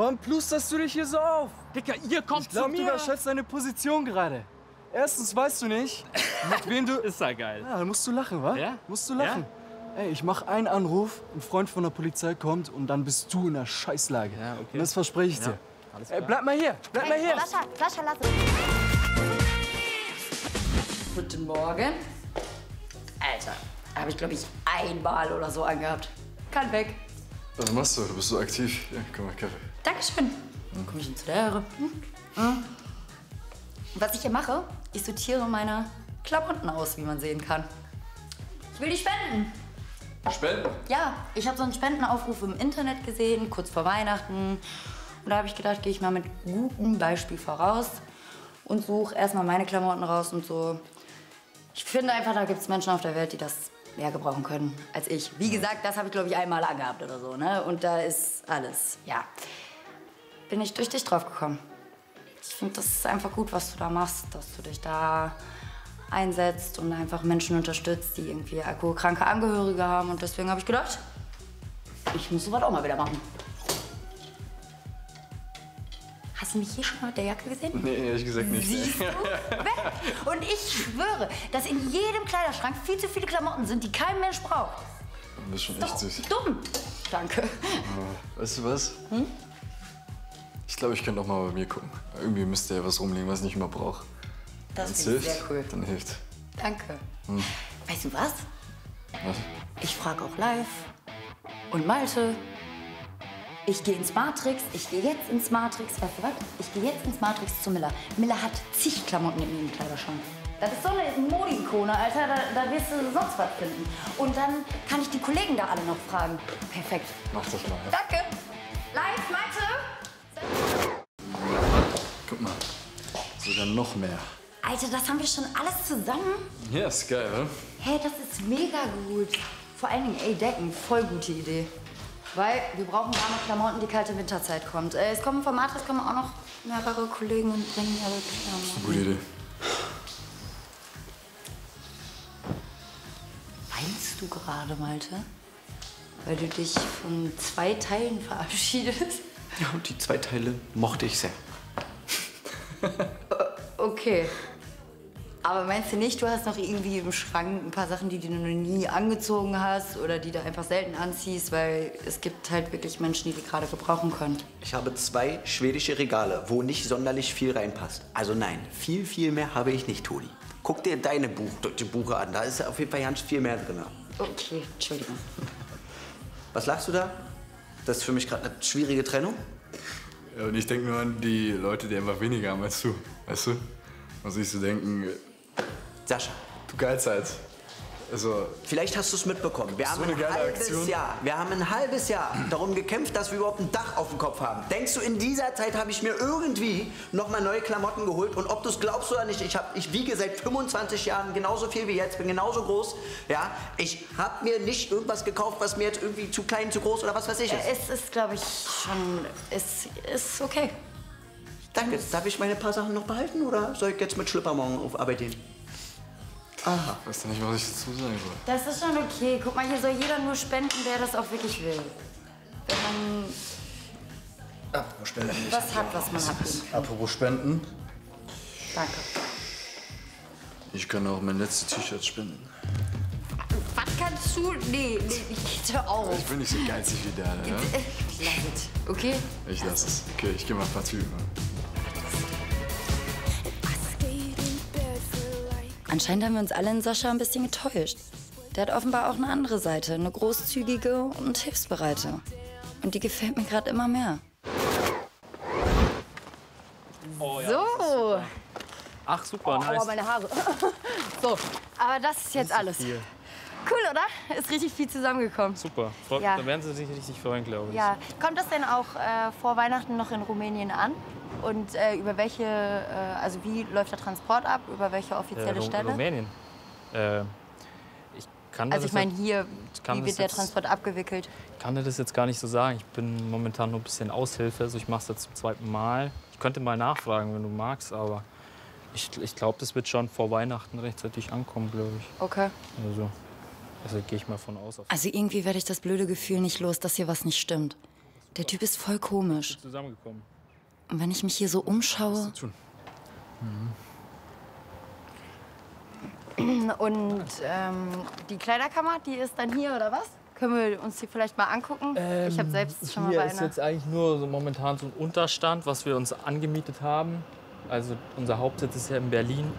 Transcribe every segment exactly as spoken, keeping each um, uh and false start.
Warum plusterst du dich hier so auf? Dicker, ihr kommt ich glaub, zu mir. Ich glaube, du überschätzt deine Position gerade. Erstens weißt du nicht, mit wem du... Ist ja geil. Ja, dann musst du lachen, wa? Ja? Musst du lachen. Ja? Ey, ich mach einen Anruf, ein Freund von der Polizei kommt und dann bist du in einer Scheißlage. Ja, okay. Und das verspreche ich ja. dir. Alles klar. Ey, bleib mal hier, bleib hey, mal hier. Sascha, Sascha, lass es. Guten Morgen. Alter, habe ich, glaube ich, einmal oder so angehabt. Kann weg. Was machst du? Du bist so aktiv. Ja, komm mal, Kaffee. Dankeschön. Dann komm ich hin zu der Ehre. Hm? Was ich hier mache, ich sortiere meine Klamotten aus, wie man sehen kann. Ich will die spenden. Spenden? Ja, ich habe so einen Spendenaufruf im Internet gesehen, kurz vor Weihnachten. Und da habe ich gedacht, gehe ich mal mit gutem Beispiel voraus und suche erstmal meine Klamotten raus und so. Ich finde einfach, da gibt es Menschen auf der Welt, die das mehr gebrauchen können als ich. Wie gesagt, das habe ich, glaube ich, einmal angehabt oder so, ne? Und da ist alles, ja. Bin ich durch dich drauf gekommen. Ich finde, das ist einfach gut, was du da machst, dass du dich da einsetzt und einfach Menschen unterstützt, die irgendwie alkoholkranke Angehörige haben. Und deswegen habe ich gedacht, ich muss sowas auch mal wieder machen. Hast du mich hier schon mal mit der Jacke gesehen? Nee, ehrlich gesagt nicht. Siehst du? Weg! Und ich schwöre, dass in jedem Kleiderschrank viel zu viele Klamotten sind, die kein Mensch braucht. Das ist schon echt süß. Dumm! Danke. Oh, weißt du was? Hm? Ich glaube, ich könnte auch mal bei mir gucken. Irgendwie müsste ja was rumliegen, was ich nicht mehr brauche. Das ist sehr cool. Dann hilft. Danke. Hm. Weißt du was? Was? Ich frage auch live. Und Malte. Ich gehe ins Matrix, ich gehe jetzt ins Matrix, weißt du was? Ich gehe jetzt ins Matrix zu Milla. Milla hat zig Klamotten in ihrem Kleiderschrank. Das ist so eine Modi-Ikone, Alter, da, da wirst du sonst was finden. Und dann kann ich die Kollegen da alle noch fragen. Perfekt. Mach das mal. Ja. Danke. Live, Malte. Guck mal, sogar noch mehr. Alter, das haben wir schon alles zusammen? Ja, ist geil, oder? Hey, das ist mega gut. Vor allen Dingen, ey, Decken, voll gute Idee. Weil wir brauchen warme Klamotten, die kalte Winterzeit kommt. Äh, es kommen vom Matrix kommen auch noch mehrere Kollegen und bringen ihre Klamotten. Gute Idee. Weinst du gerade, Malte? Weil du dich von zwei Teilen verabschiedest? Ja, und die zwei Teile mochte ich sehr. Okay. Aber meinst du nicht, du hast noch irgendwie im Schrank ein paar Sachen, die du noch nie angezogen hast oder die du einfach selten anziehst, weil es gibt halt wirklich Menschen, die die gerade gebrauchen können. Ich habe zwei schwedische Regale, wo nicht sonderlich viel reinpasst. Also nein, viel, viel mehr habe ich nicht, Toni. Guck dir deine Buch, deutsche Buche an, da ist auf jeden Fall ganz viel mehr drin. Okay, Entschuldigung. Was lachst du da? Das ist für mich gerade eine schwierige Trennung. Ja, und ich denke nur an die Leute, die einfach weniger haben als du, weißt du? Was ich so denken... Sascha. Du Geizhals. Also... Vielleicht hast du es mitbekommen. Wir haben, so ein halbes Jahr, wir haben ein halbes Jahr darum gekämpft, dass wir überhaupt ein Dach auf dem Kopf haben. Denkst du, in dieser Zeit habe ich mir irgendwie nochmal neue Klamotten geholt? Und ob du es glaubst oder nicht, ich, hab, ich wiege seit fünfundzwanzig Jahren genauso viel wie jetzt, bin genauso groß. Ja? Ich habe mir nicht irgendwas gekauft, was mir jetzt irgendwie zu klein, zu groß oder was weiß ich ist. Es ist, glaube ich, schon... Es ist okay. Danke. Darf ich meine paar Sachen noch behalten oder soll ich jetzt mit Schlipper morgen auf Arbeit gehen? Aha. Ich weiß nicht, was ich dazu sagen soll. Das ist schon okay. Guck mal, hier soll jeder nur spenden, der das auch wirklich will. Wenn man apropos Spenden. Was hat, was man hat. Apropos Spenden. Danke. Ich kann auch mein letztes T-Shirt spenden. Was kannst du? Nee, nee, ich geh da auf. Ich bin nicht so geizig wie der, ne? Okay? Ich lass es. Okay, ich geh mal ein paar Züge. Anscheinend haben wir uns alle in Sascha ein bisschen getäuscht. Der hat offenbar auch eine andere Seite, eine großzügige und hilfsbereite. Und die gefällt mir gerade immer mehr. Oh, ja, so. Ach, super, oh, nice. Oh, meine Haare. So, aber das ist jetzt alles. Viel. Cool, oder? Ist richtig viel zusammengekommen. Super. Freut ja. Da werden Sie sich richtig freuen, glaube ich. Ja. Kommt das denn auch äh, vor Weihnachten noch in Rumänien an? Und äh, über welche, äh, also wie läuft der Transport ab? Über welche offizielle äh, Rum Stelle? Rumänien. Äh, ich kann also das ich meine hier, wie wird der Transport abgewickelt? Ich kann dir das jetzt gar nicht so sagen. Ich bin momentan nur ein bisschen Aushilfe, also ich mache es jetzt zum zweiten Mal. Ich könnte mal nachfragen, wenn du magst, aber ich, ich glaube, das wird schon vor Weihnachten rechtzeitig ankommen, glaube ich. Okay. Also, also gehe ich mal von aus. Also irgendwie werde ich das blöde Gefühl nicht los, dass hier was nicht stimmt. Der Typ ist voll komisch. Zusammengekommen. Und wenn ich mich hier so umschaue... Mhm. Und ähm, die Kleiderkammer, die ist dann hier, oder was? Können wir uns die vielleicht mal angucken? Ähm, ich habe selbst schon mal bei einer... Hier ist jetzt eigentlich nur so momentan so ein Unterstand, was wir uns angemietet haben. Also unser Hauptsitz ist ja in Berlin.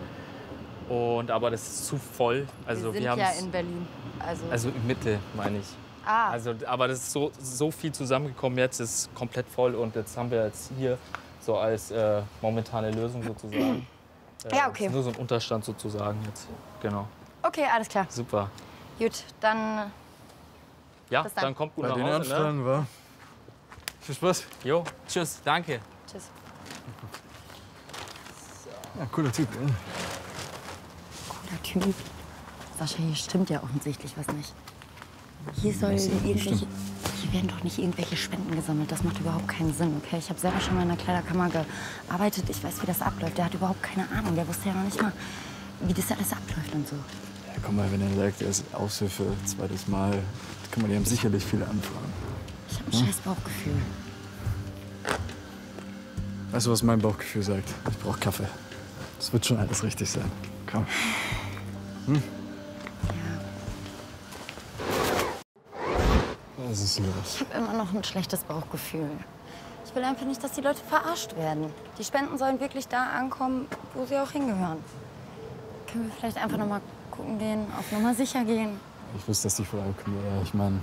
Und, aber das ist zu voll. Also, wir sind ja in Berlin. Also, also in Mitte, meine ich. Ah. Also, aber das ist so, so viel zusammengekommen, jetzt ist komplett voll und jetzt haben wir jetzt hier so als äh, momentane Lösung sozusagen. Äh, ja, okay. Das ist nur so ein Unterstand sozusagen jetzt, genau. Okay, alles klar. Super. Gut, dann... Ja, dann. dann kommt gut nach Hause, ne? War. Viel Spaß. Jo, tschüss, danke. Tschüss. Ja, cooler Typ, ne? Cooler Typ. Sascha, hier stimmt ja offensichtlich was nicht. Hier, sollen irgendwelche, hier werden doch nicht irgendwelche Spenden gesammelt. Das macht überhaupt keinen Sinn, okay? Ich habe selber schon mal in einer Kleiderkammer gearbeitet. Ich weiß, wie das abläuft. Der hat überhaupt keine Ahnung. Der wusste ja noch nicht mal, wie das alles abläuft und so. Ja, komm mal, wenn er sagt, er ist Aushilfe, zweites Mal, kann man die haben sicherlich viele anfragen. Ich habe ein hm? scheiß Bauchgefühl. Weißt du, was mein Bauchgefühl sagt? Ich brauche Kaffee. Das wird schon alles richtig sein. Komm. Hm? Was ist los? Ich habe immer noch ein schlechtes Bauchgefühl. Ich will einfach nicht, dass die Leute verarscht werden. Die Spenden sollen wirklich da ankommen, wo sie auch hingehören. Können wir vielleicht einfach noch mal gucken gehen, auf Nummer sicher gehen? Ich wusste, dass die Frage kommt. Ich meine,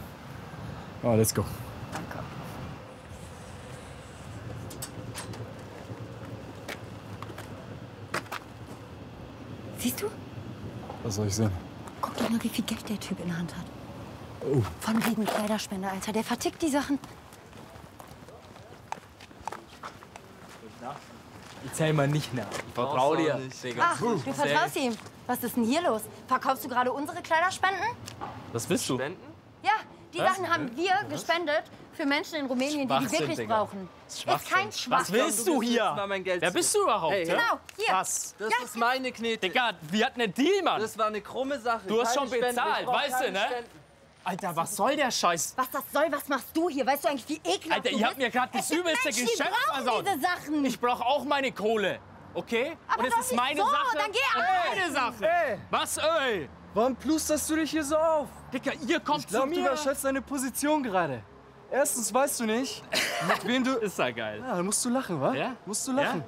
oh, let's go. Danke. Siehst du? Was soll ich sehen? Guck doch mal, wie viel Geld der Typ in der Hand hat. Oh. Von wegen Kleiderspender, Alter. Der vertickt die Sachen. Ich zähl mal nicht nach. Ich vertraue dir. Nicht. Ach, du vertraust ihm. Was ist denn hier los? Verkaufst du gerade unsere Kleiderspenden? Was bist du? Spenden? Ja, die was? Sachen haben wir was? gespendet für Menschen in Rumänien, die die wirklich Digga. brauchen. Ist kein Schwachsinn. Was willst du hier? Wer bist du überhaupt? Hey, genau, hier. Was? Das ja. ist meine Knete. Digga, wir hatten einen Deal, Mann. Das war eine krumme Sache. Du hast schon bezahlt, weißt du, ne? Spenden. Alter, was soll der Scheiß? Was das soll? Was machst du hier? Weißt du eigentlich, wie ekelhaft Alter, ihr habt mir gerade das übelste Geschäft versaut. Diese Sachen. Ich brauche auch meine Kohle, okay? Aber und das ist meine so. Sache. Dann geh ey, meine Sache. Ey. Was, ey? Warum plusterst du dich hier so auf? Dicker, ihr kommt ich glaub, zu mir. Ich glaube, du überschätzt deine Position gerade. Erstens weißt du nicht, mit wem du... Ist ja geil. Ja, dann musst du lachen, wa? Ja? Musst du lachen.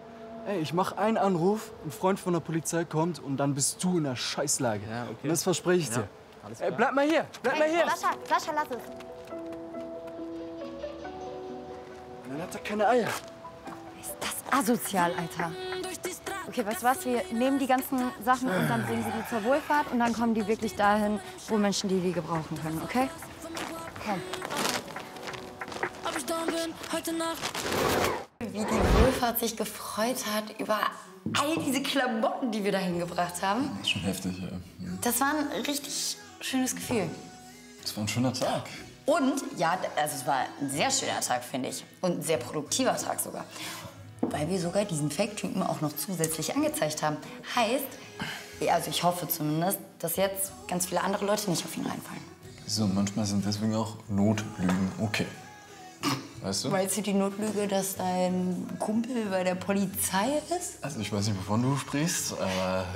Ja? Ey, ich mache einen Anruf, ein Freund von der Polizei kommt und dann bist du in einer Scheißlage. Ja, okay. Und das verspreche ich ja. dir. Ey, bleib mal hier, bleib hey, mal hier. Sascha, Sascha, lass es. Dann hat er keine Eier. Ist das asozial, Alter. Okay, weißt du was, wir nehmen die ganzen Sachen und dann bringen sie die zur Wohlfahrt. Und dann kommen die wirklich dahin, wo Menschen die wie gebrauchen können, okay? Komm. Ob ich da bin, heute Nacht. Wie die Wohlfahrt sich gefreut hat über all diese Klamotten, die wir dahin gebracht haben. Das ist schon heftig, ja. Das war ein richtig schönes Gefühl. Es war ein schöner Tag. Und, ja, also es war ein sehr schöner Tag, finde ich. Und ein sehr produktiver Tag sogar. Weil wir sogar diesen Fake-Typen auch noch zusätzlich angezeigt haben. Heißt, also ich hoffe zumindest, dass jetzt ganz viele andere Leute nicht auf ihn reinfallen. So, manchmal sind deswegen auch Notlügen okay. Weißt du? Weißt du die Notlüge, dass dein Kumpel bei der Polizei ist? Also ich weiß nicht, wovon du sprichst, aber...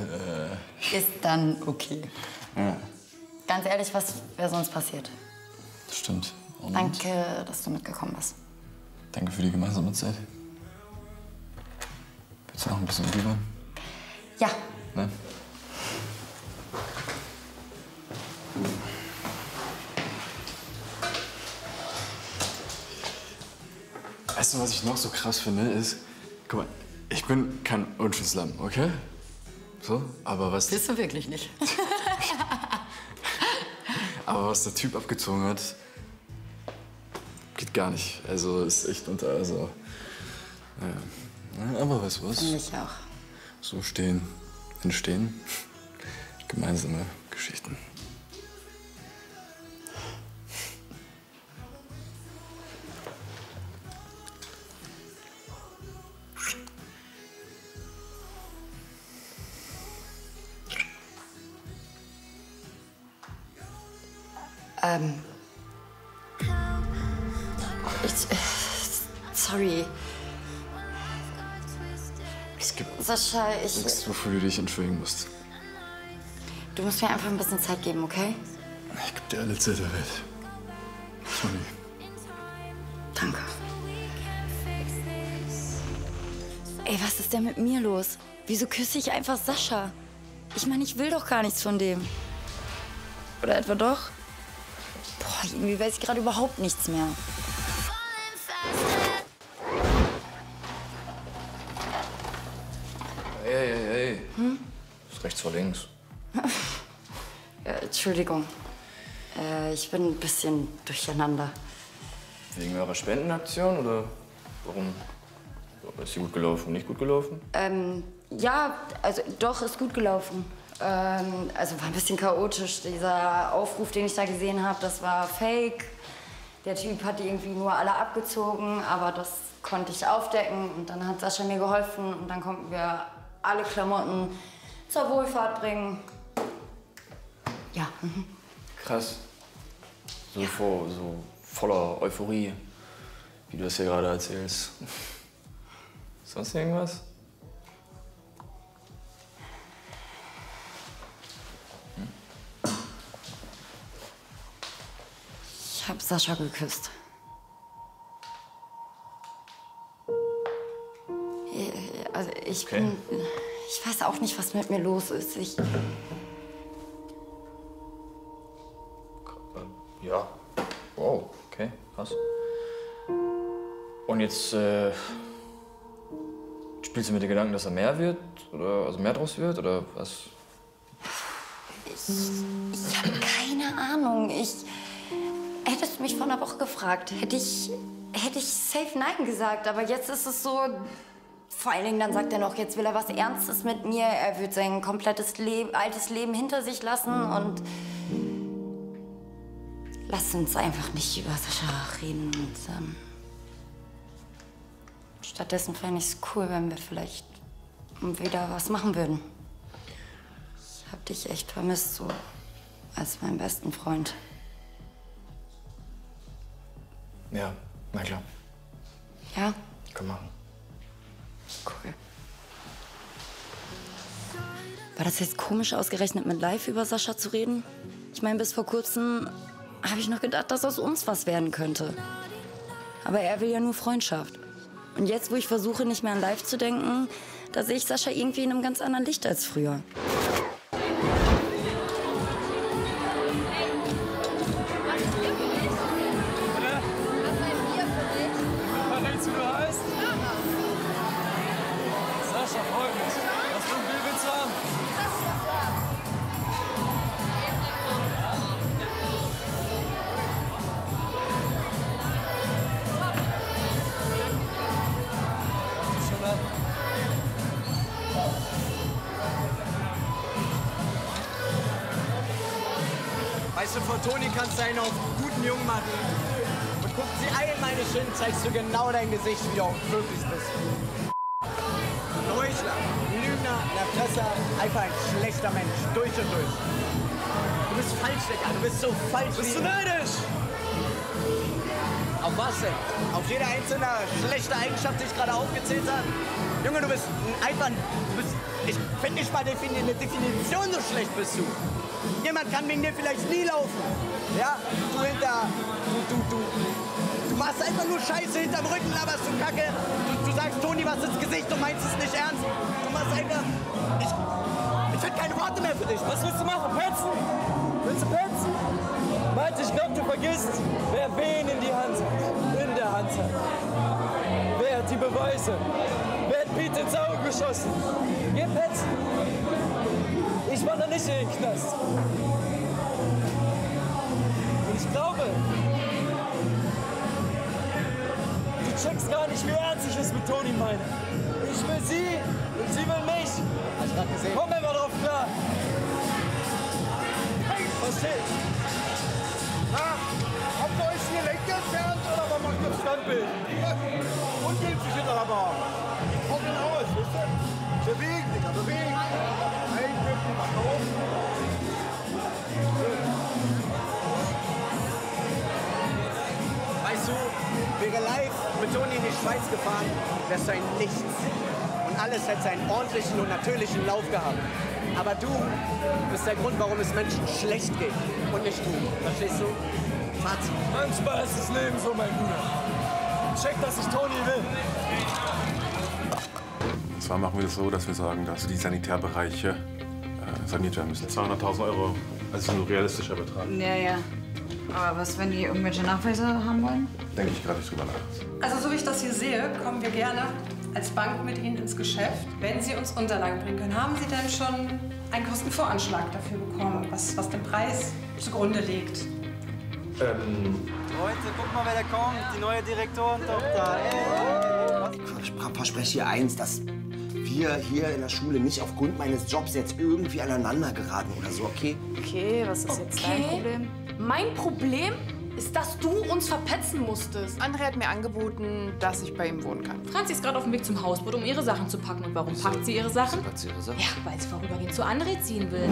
Äh ist dann okay. Ja. Ganz ehrlich, was wäre sonst passiert? Das stimmt. Und danke, dass du mitgekommen bist. Danke für die gemeinsame Zeit. Willst du noch ein bisschen rüber? Ja. Ne? Weißt du, was ich noch so krass finde, ist, guck mal, ich bin kein Unschuldslam, okay? So, aber was... Bist du wirklich nicht. Aber was der Typ abgezogen hat, geht gar nicht. Also ist echt unter, also... Naja, aber weißt du was? Finde ich auch. So stehen, entstehen, gemeinsame Geschichten. Ähm. Ich. sorry. Es gibt Sascha, ich... nichts, wofür du dich entschuldigen musst. Du musst mir einfach ein bisschen Zeit geben, okay? Ich geb dir alle Zeit der Welt. Sorry. Danke. Ey, was ist denn mit mir los? Wieso küsse ich einfach Sascha? Ich meine, ich will doch gar nichts von dem. Oder etwa doch? Boah, irgendwie weiß ich gerade überhaupt nichts mehr. Hey, hey, hey. Hm? Ist rechts vor links. äh, Entschuldigung. Äh, ich bin ein bisschen durcheinander. Wegen eurer Spendenaktion oder warum? Ist sie gut gelaufen, nicht gut gelaufen? Ähm, ja, also doch, ist gut gelaufen. Ähm, also war ein bisschen chaotisch. Dieser Aufruf, den ich da gesehen habe, das war fake. Der Typ hat die irgendwie nur alle abgezogen, aber das konnte ich aufdecken. Und dann hat Sascha mir geholfen und dann konnten wir alle Klamotten zur Wohlfahrt bringen. Ja. Mhm. Krass. So, ja. Voll, so voller Euphorie, wie du das hier gerade erzählst. Sonst irgendwas? Hm? Ich hab Sascha geküsst. Also ich okay. bin, ich weiß auch nicht, was mit mir los ist. Ich ja. Wow. Okay. Krass. Und jetzt. Äh Spielst du mit den Gedanken, dass er mehr wird? Oder also mehr draus wird? Oder was? Ich, ich habe keine Ahnung. Ich, hättest du mich vor einer Woche gefragt, hätte ich, hätte ich safe Nein gesagt. Aber jetzt ist es so. Vor allen Dingen, dann sagt er noch, jetzt will er was Ernstes mit mir. Er wird sein komplettes Leben, altes Leben hinter sich lassen. Und lass uns einfach nicht über Sascha reden. Und, ähm stattdessen fände ich es cool, wenn wir vielleicht wieder was machen würden. Ich hab dich echt vermisst, so als meinen besten Freund. Ja, na klar. Ja? Können machen. Cool. War das jetzt komisch, ausgerechnet mit Live über Sascha zu reden? Ich meine, bis vor kurzem habe ich noch gedacht, dass aus uns was werden könnte. Aber er will ja nur Freundschaft. Und jetzt, wo ich versuche, nicht mehr an Live zu denken, da sehe ich Sascha irgendwie in einem ganz anderen Licht als früher. Weißt du, vor Toni kannst du einen auf guten Jungen machen. Und guckt sie einmal in meine Schienen, zeigst du genau dein Gesicht, wie du auch wirklich bist. Heuchler, Lügner, der Fresser, einfach ein schlechter Mensch, durch und durch. Du bist falsch, Digga, du bist so falsch. Bist du neidisch? Auf was denn? Auf jede einzelne schlechte Eigenschaft, die ich gerade aufgezählt habe? Junge, du bist einfach, du bist, ich finde nicht mal eine Definition, so schlecht bist du. Jemand kann wegen dir vielleicht nie laufen. Ja? Du hinter. Du, du, du, du machst einfach nur Scheiße hinterm Rücken, laberst du Kacke. Du, du sagst Toni was ins Gesicht und meinst es nicht ernst. Du machst einfach. Ich, ich finde keine Worte mehr für dich. Was willst du machen? Petzen? Willst du petzen? Warte, ich glaube, du vergisst, wer wen in die Hand hat. In der Hand hat. Wer hat die Beweise? Wer hat Piet ins Auge geschossen? Geh petzen! Ich war noch nicht in den Knast. Und ich glaube, du checkst gar nicht, wie ernst ich es mit Toni meine. Ich will sie und sie will mich. Hab ich grad gesehen. Komm einfach drauf klar. Versteht? Ah, habt ihr euch ein Gelenk entfernt oder was macht ihr das Standbild? Und will sich hinter der Bar. Kommt denn aus, wisst ihr? Bewegen, Digga, bewegen. Weißt du, wegen Tage live mit Toni in die Schweiz gefahren, wärst du ein Nichts. Und alles hätte seinen ordentlichen und natürlichen Lauf gehabt. Aber du bist der Grund, warum es Menschen schlecht geht und nicht du. Verstehst du? Fazit. Manchmal ist das Leben so, mein Bruder. Check, dass ich Toni will. Und zwar machen wir das so, dass wir sagen, dass die Sanitärbereiche äh, saniert werden müssen. zweihunderttausend Euro. Also ein realistischer Betrag. Ja, ja. Aber was, wenn die irgendwelche Nachweise haben wollen? Denke ich gerade nicht drüber nach. Also, so wie ich das hier sehe, kommen wir gerne als Bank mit Ihnen ins Geschäft. Wenn Sie uns Unterlagen bringen können, haben Sie denn schon einen Kostenvoranschlag dafür bekommen, was, was den Preis zugrunde legt? Ähm. Leute, guck mal, wer da kommt. Die neue Direktorentochter. Hey. Ich verspreche hier eins, dass wir hier in der Schule nicht aufgrund meines Jobs jetzt irgendwie aneinander geraten oder so, okay? Okay, was ist okay. Jetzt dein Problem? Mein Problem ist, dass du uns verpetzen musstest. André hat mir angeboten, dass ich bei ihm wohnen kann. Franzi ist gerade auf dem Weg zum Hausboot, um ihre Sachen zu packen. Und warum packt sie ihre Sachen? Sie packt sie ihre Sachen? Ja, weil sie vorübergehend zu André ziehen will.